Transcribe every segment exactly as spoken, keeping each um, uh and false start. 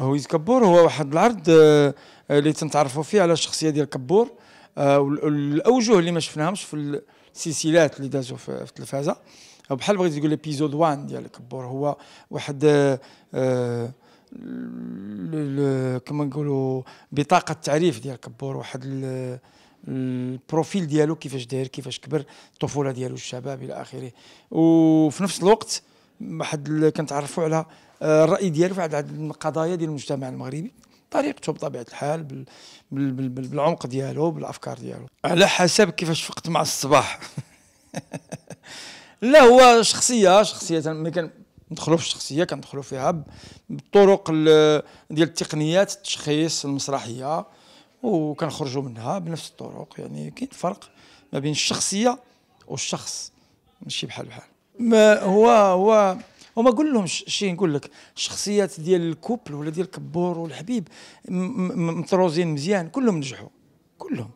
هويز كبور هو واحد العرض اللي تنتعرفوا فيه على الشخصيه ديال كبور والاوجه اللي ما شفناهمش في السلسلات اللي دازوا في التلفازه. بحال بغيت تقول ليبيزود واحد ديال كبور هو واحد آه كما نقولوا بطاقه التعريف ديال كبور، واحد البروفيل ديالو كيفاش داير، كيفاش كبر، الطفوله ديالو، الشباب الى اخره. وفي نفس الوقت واحد كنتعرفوا على الراي ديالو في عدد القضايا ديال المجتمع المغربي، طريقته بطبيعه الحال بال بال بال بالعمق ديالو، بالافكار ديالو، على حسب كيفاش فقت مع الصباح. لا هو شخصيه شخصيه ملي كندخلوا في الشخصيه كندخلوا فيها بالطرق ديال التقنيات، التشخيص، المسرحيه، وكنخرجوا منها بنفس الطرق. يعني كاين فرق ما بين الشخصيه والشخص، ماشي بحال بحال. ما هو هو وما نقول لهمش شي، نقول لك الشخصيات ديال الكوبل ولا ديال كبور والحبيب مطروزين مزيان، كلهم نجحوا، كلهم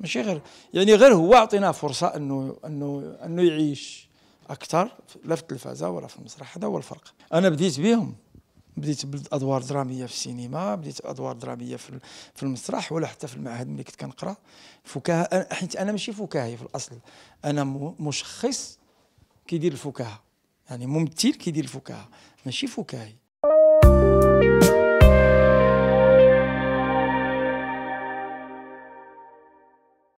ماشي غير يعني غير هو عطيناه فرصه انه انه انه يعيش اكثر، لا في التلفازه ولا في المسرح. هذا هو الفرق. انا بديت بهم، بديت بادوار دراميه في السينما، بديت بادوار دراميه في في المسرح، ولا حتى في المعهد ملي كنت كنقرا فكاهه، حيت انا ماشي فكاهي في الاصل، انا مشخص كيدير الفكاهه، يعني ممثل كيدير الفكاهه، ماشي فكاهي.